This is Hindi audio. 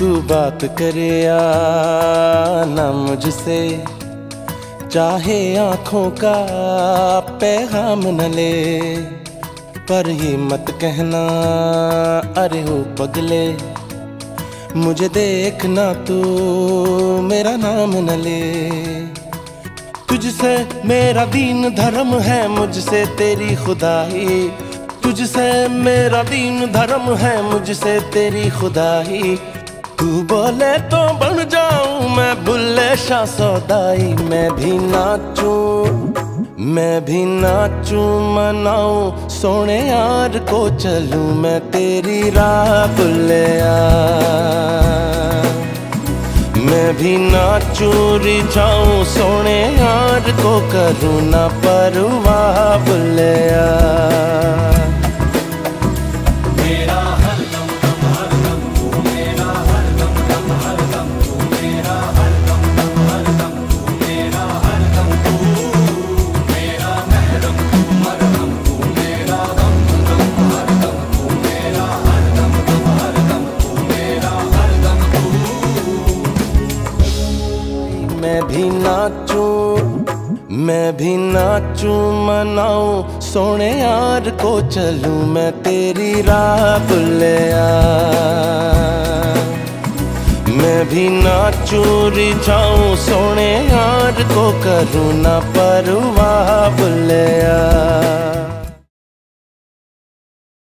तू बात करे या ना मुझसे, चाहे आँखों का पैगाम न ले, पर ये मत कहना अरे हो पगले, मुझे देखना तू मेरा नाम न ले। तुझसे मेरा दीन धर्म है, मुझसे तेरी खुदाई, तुझसे मेरा दीन धर्म है, मुझसे तेरी खुदाई। तू बोले तो बन जाऊं मैं बुल्ले शाह सौदाई, मैं भी नाचूं मनाऊं सोने यार को चलूं मैं तेरी राह बुल्लेया। मैं भी नाचूं रिझाऊं सोने यार को करूं ना परवाह बुल्लेया। मैं भी नाचूं मनाऊं सोने यार को चलूं मैं तेरी राह बुल्लेया। मैं भी नाचूं रिझाऊं सोने यार को करूं ना परवाह बुल्लेया।